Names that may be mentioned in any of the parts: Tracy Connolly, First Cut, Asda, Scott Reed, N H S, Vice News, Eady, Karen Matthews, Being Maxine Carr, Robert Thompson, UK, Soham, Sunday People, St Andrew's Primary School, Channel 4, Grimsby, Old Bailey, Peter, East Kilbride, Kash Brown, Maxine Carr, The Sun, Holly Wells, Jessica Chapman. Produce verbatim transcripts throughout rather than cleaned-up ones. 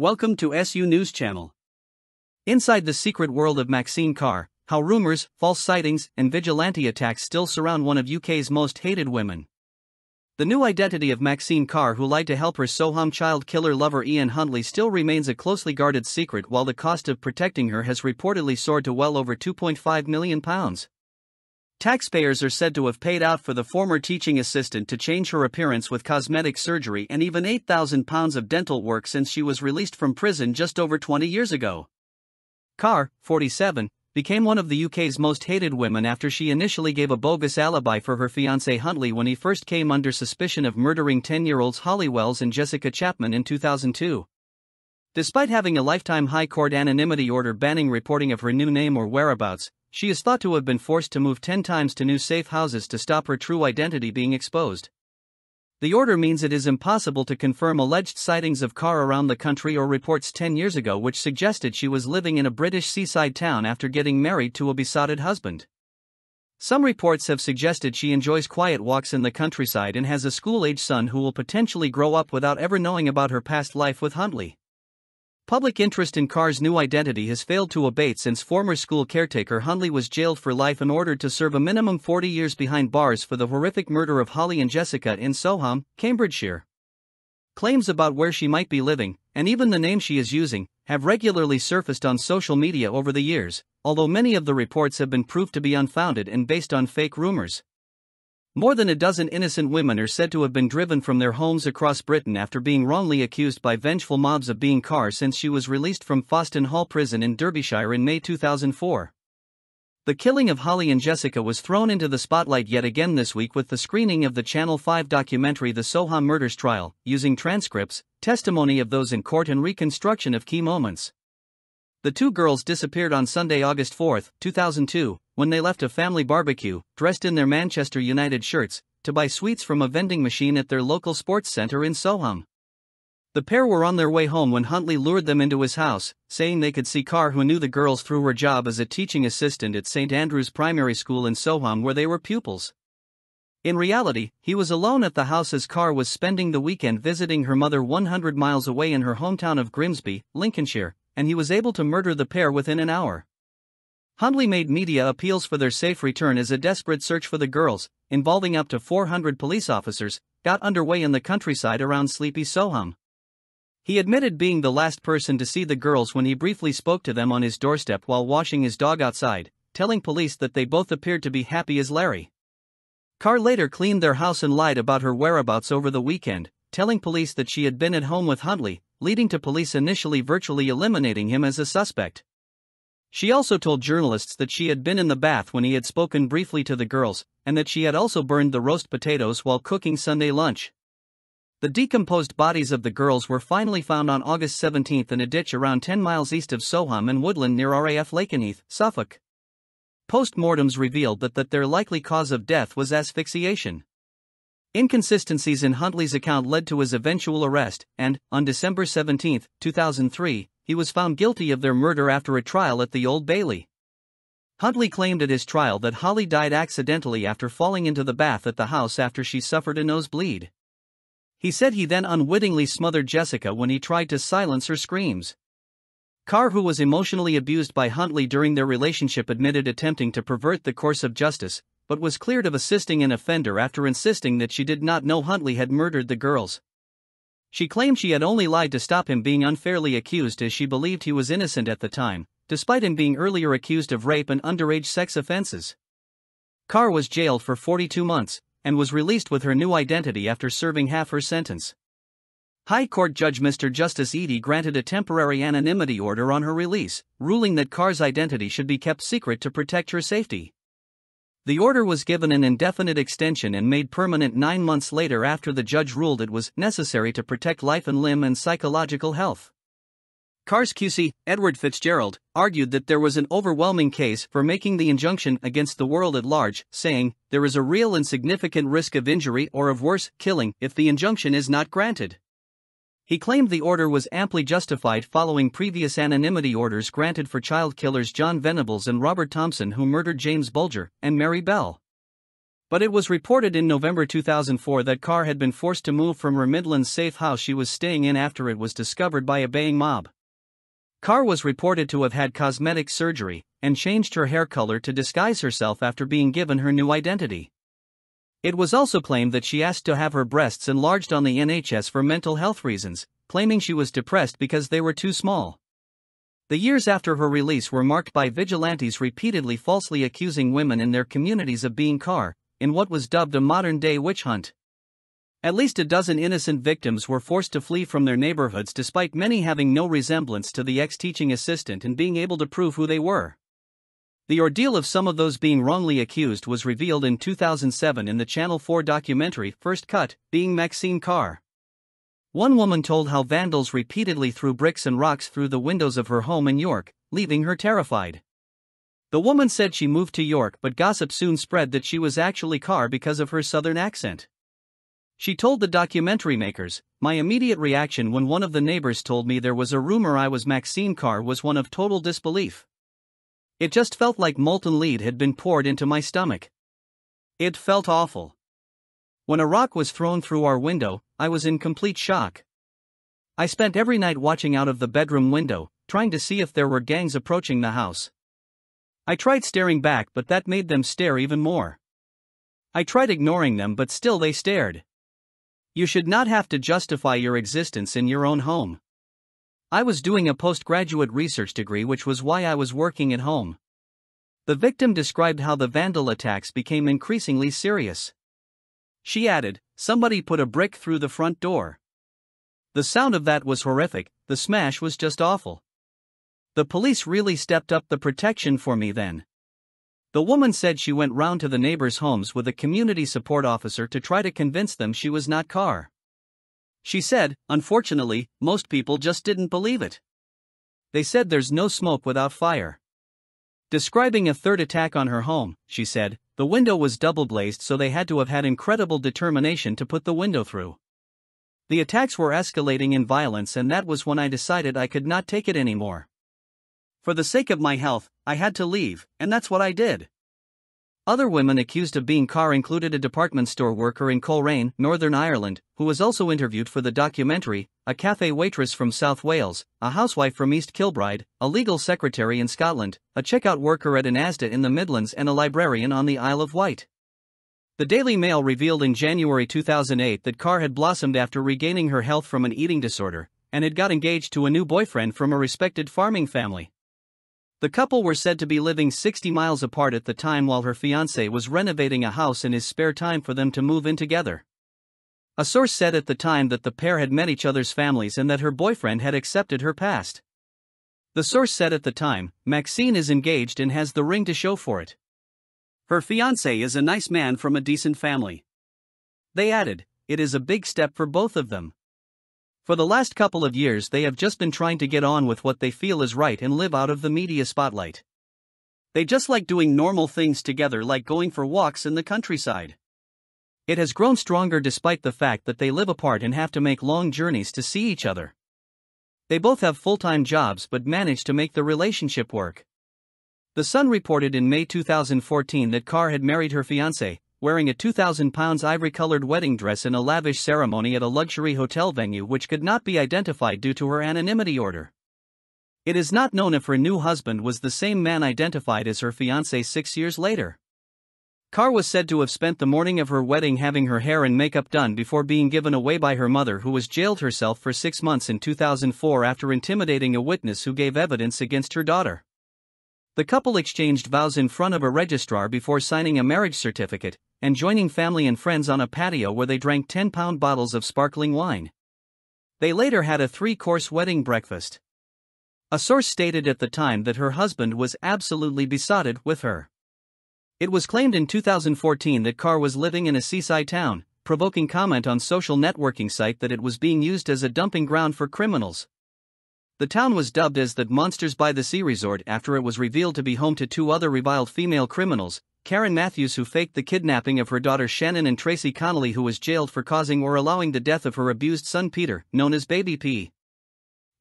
Welcome to S U News Channel. Inside the secret world of Maxine Carr, how rumors, false sightings, and vigilante attacks still surround one of U K's most hated women. The new identity of Maxine Carr, who lied to help her Soham child killer lover Ian Huntley, still remains a closely guarded secret, while the cost of protecting her has reportedly soared to well over two point five million pounds. Taxpayers are said to have paid out for the former teaching assistant to change her appearance with cosmetic surgery and even eight thousand pounds of dental work since she was released from prison just over twenty years ago. Carr, forty-seven, became one of the U K's most hated women after she initially gave a bogus alibi for her fiancé Huntley when he first came under suspicion of murdering ten-year-olds Holly Wells and Jessica Chapman in two thousand two. Despite having a lifetime High Court anonymity order banning reporting of her new name or whereabouts, she is thought to have been forced to move ten times to new safe houses to stop her true identity being exposed. The order means it is impossible to confirm alleged sightings of Carr around the country or reports ten years ago which suggested she was living in a British seaside town after getting married to a besotted husband. Some reports have suggested she enjoys quiet walks in the countryside and has a school-age son who will potentially grow up without ever knowing about her past life with Huntley. Public interest in Carr's new identity has failed to abate since former school caretaker Huntley was jailed for life and ordered to serve a minimum forty years behind bars for the horrific murder of Holly and Jessica in Soham, Cambridgeshire. Claims about where she might be living, and even the name she is using, have regularly surfaced on social media over the years, although many of the reports have been proved to be unfounded and based on fake rumors. More than a dozen innocent women are said to have been driven from their homes across Britain after being wrongly accused by vengeful mobs of being Carr since she was released from Foston Hall Prison in Derbyshire in May two thousand four. The killing of Holly and Jessica was thrown into the spotlight yet again this week with the screening of the Channel five documentary The Soham Murders Trial, using transcripts, testimony of those in court and reconstruction of key moments. The two girls disappeared on Sunday, August fourth, two thousand two, when they left a family barbecue, dressed in their Manchester United shirts, to buy sweets from a vending machine at their local sports centre in Soham. The pair were on their way home when Huntley lured them into his house, saying they could see Carr, who knew the girls through her job as a teaching assistant at St Andrew's Primary School in Soham, where they were pupils. In reality, he was alone at the house as Carr was spending the weekend visiting her mother one hundred miles away in her hometown of Grimsby, Lincolnshire, and he was able to murder the pair within an hour. Huntley made media appeals for their safe return as a desperate search for the girls, involving up to four hundred police officers, got underway in the countryside around sleepy Soham. He admitted being the last person to see the girls when he briefly spoke to them on his doorstep while washing his dog outside, telling police that they both appeared to be happy as Larry. Carr later cleaned their house and lied about her whereabouts over the weekend, telling police that she had been at home with Huntley, leading to police initially virtually eliminating him as a suspect. She also told journalists that she had been in the bath when he had spoken briefly to the girls, and that she had also burned the roast potatoes while cooking Sunday lunch. The decomposed bodies of the girls were finally found on August seventeenth in a ditch around ten miles east of Soham and Woodland near R A F Lakenheath, Suffolk. Post-mortems revealed that, that their likely cause of death was asphyxiation. Inconsistencies in Huntley's account led to his eventual arrest, and, on December seventeenth, two thousand three, he was found guilty of their murder after a trial at the Old Bailey. Huntley claimed at his trial that Holly died accidentally after falling into the bath at the house after she suffered a nosebleed. He said he then unwittingly smothered Jessica when he tried to silence her screams. Carr, who was emotionally abused by Huntley during their relationship, admitted attempting to pervert the course of justice, but was cleared of assisting an offender after insisting that she did not know Huntley had murdered the girls. She claimed she had only lied to stop him being unfairly accused as she believed he was innocent at the time, despite him being earlier accused of rape and underage sex offenses. Carr was jailed for forty-two months, and was released with her new identity after serving half her sentence. High Court Judge Mister Justice Eady granted a temporary anonymity order on her release, ruling that Carr's identity should be kept secret to protect her safety. The order was given an indefinite extension and made permanent nine months later after the judge ruled it was necessary to protect life and limb and psychological health. Carr's Q C, Edward Fitzgerald, argued that there was an overwhelming case for making the injunction against the world at large, saying, "There is a real and significant risk of injury or of worse, killing, if the injunction is not granted." He claimed the order was amply justified following previous anonymity orders granted for child killers John Venables and Robert Thompson, who murdered James Bulger, and Mary Bell. But it was reported in November two thousand four that Carr had been forced to move from her Midlands safe house she was staying in after it was discovered by a baying mob. Carr was reported to have had cosmetic surgery and changed her hair color to disguise herself after being given her new identity. It was also claimed that she asked to have her breasts enlarged on the N H S for mental health reasons, claiming she was depressed because they were too small. The years after her release were marked by vigilantes repeatedly falsely accusing women in their communities of being Carr, in what was dubbed a modern-day witch hunt. At least a dozen innocent victims were forced to flee from their neighborhoods despite many having no resemblance to the ex-teaching assistant and being able to prove who they were. The ordeal of some of those being wrongly accused was revealed in two thousand seven in the Channel four documentary First Cut, Being Maxine Carr. One woman told how vandals repeatedly threw bricks and rocks through the windows of her home in York, leaving her terrified. The woman said she moved to York, but gossip soon spread that she was actually Carr because of her southern accent. She told the documentary makers, "My immediate reaction when one of the neighbors told me there was a rumor I was Maxine Carr was one of total disbelief. It just felt like molten lead had been poured into my stomach. It felt awful. When a rock was thrown through our window, I was in complete shock. I spent every night watching out of the bedroom window, trying to see if there were gangs approaching the house. I tried staring back, but that made them stare even more. I tried ignoring them, but still they stared. You should not have to justify your existence in your own home. I was doing a postgraduate research degree, which was why I was working at home." The victim described how the vandal attacks became increasingly serious. She added, "Somebody put a brick through the front door. The sound of that was horrific, the smash was just awful. The police really stepped up the protection for me then." The woman said she went round to the neighbors' homes with a community support officer to try to convince them she was not Carr. She said, "Unfortunately, most people just didn't believe it. They said there's no smoke without fire." Describing a third attack on her home, she said, "The window was double-glazed, so they had to have had incredible determination to put the window through. The attacks were escalating in violence, and that was when I decided I could not take it anymore. For the sake of my health, I had to leave, and that's what I did." Other women accused of being Carr included a department store worker in Coleraine, Northern Ireland, who was also interviewed for the documentary, a cafe waitress from South Wales, a housewife from East Kilbride, a legal secretary in Scotland, a checkout worker at an Asda in the Midlands, and a librarian on the Isle of Wight. The Daily Mail revealed in January two thousand eight that Carr had blossomed after regaining her health from an eating disorder, and had got engaged to a new boyfriend from a respected farming family. The couple were said to be living sixty miles apart at the time, while her fiancé was renovating a house in his spare time for them to move in together. A source said at the time that the pair had met each other's families and that her boyfriend had accepted her past. The source said at the time, "Maxine is engaged and has the ring to show for it. Her fiancé is a nice man from a decent family." They added, "It is a big step for both of them. For the last couple of years they have just been trying to get on with what they feel is right and live out of the media spotlight. They just like doing normal things together, like going for walks in the countryside. It has grown stronger despite the fact that they live apart and have to make long journeys to see each other. They both have full-time jobs but manage to make the relationship work." The Sun reported in May two thousand fourteen that Carr had married her fiancé, wearing a two thousand pound ivory-colored wedding dress in a lavish ceremony at a luxury hotel venue which could not be identified due to her anonymity order. It is not known if her new husband was the same man identified as her fiancé six years later. Carr was said to have spent the morning of her wedding having her hair and makeup done before being given away by her mother, who was jailed herself for six months in two thousand four after intimidating a witness who gave evidence against her daughter. The couple exchanged vows in front of a registrar before signing a marriage certificate and joining family and friends on a patio where they drank ten pound bottles of sparkling wine. They later had a three-course wedding breakfast. A source stated at the time that her husband was absolutely besotted with her. It was claimed in two thousand fourteen that Carr was living in a seaside town, provoking comment on social networking site that it was being used as a dumping ground for criminals. The town was dubbed as that Monsters by the Sea resort after it was revealed to be home to two other reviled female criminals, Karen Matthews, who faked the kidnapping of her daughter Shannon, and Tracy Connolly, who was jailed for causing or allowing the death of her abused son Peter, known as Baby P.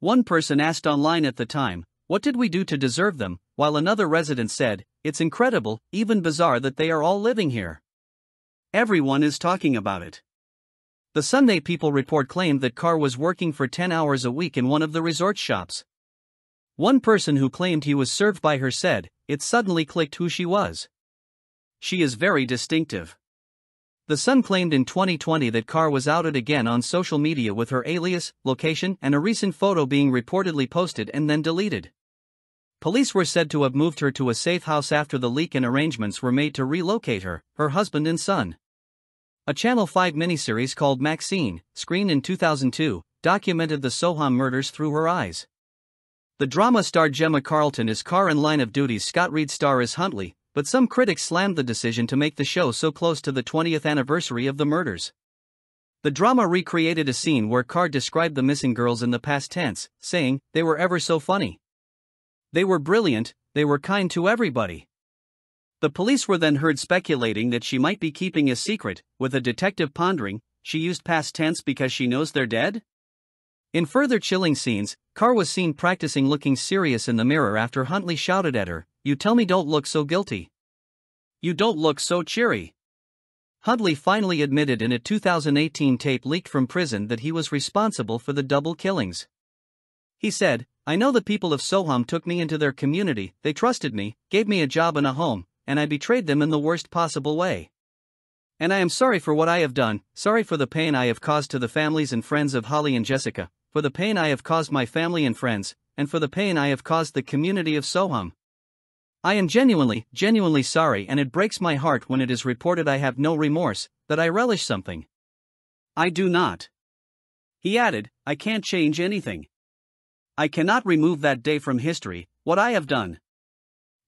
One person asked online at the time, "What did we do to deserve them?" while another resident said, "It's incredible, even bizarre that they are all living here. Everyone is talking about it. The Sunday People report claimed that Carr was working for ten hours a week in one of the resort shops. One person who claimed he was served by her said, "It suddenly clicked who she was. She is very distinctive." The Sun claimed in twenty twenty that Carr was outed again on social media with her alias, location, and a recent photo being reportedly posted and then deleted. Police were said to have moved her to a safe house after the leak and arrangements were made to relocate her, her husband and son. A Channel five miniseries called Maxine, screened in two thousand two, documented the Soham murders through her eyes. The drama starred Gemma Carlton as Carr and Line of Duty's Scott Reed star as Huntley, but some critics slammed the decision to make the show so close to the twentieth anniversary of the murders. The drama recreated a scene where Carr described the missing girls in the past tense, saying, "They were ever so funny. They were brilliant, they were kind to everybody." The police were then heard speculating that she might be keeping a secret, with a detective pondering, "She used past tense because she knows they're dead?" In further chilling scenes, Carr was seen practicing looking serious in the mirror after Huntley shouted at her, "You tell me don't look so guilty. You don't look so cheery." Huntley finally admitted in a two thousand eighteen tape leaked from prison that he was responsible for the double killings. He said, "I know the people of Soham took me into their community, they trusted me, gave me a job and a home, and I betrayed them in the worst possible way. And I am sorry for what I have done, sorry for the pain I have caused to the families and friends of Holly and Jessica, for the pain I have caused my family and friends, and for the pain I have caused the community of Soham. I am genuinely, genuinely sorry, and it breaks my heart when it is reported I have no remorse, that I relish something. I do not." He added, "I can't change anything. I cannot remove that day from history, what I have done.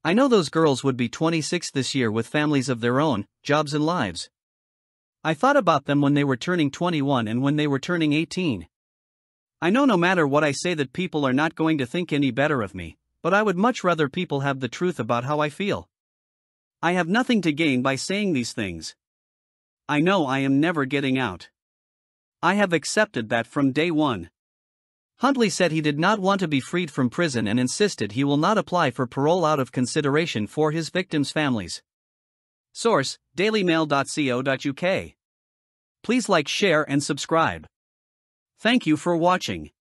I know those girls would be twenty-six this year with families of their own, jobs and lives. I thought about them when they were turning twenty-one and when they were turning eighteen. I know no matter what I say that people are not going to think any better of me, but I would much rather people have the truth about how I feel. I have nothing to gain by saying these things. I know I am never getting out. I have accepted that from day one." Huntley said he did not want to be freed from prison and insisted he will not apply for parole out of consideration for his victims' families. Source: daily mail dot co dot U K. Please like, share and subscribe. Thank you for watching.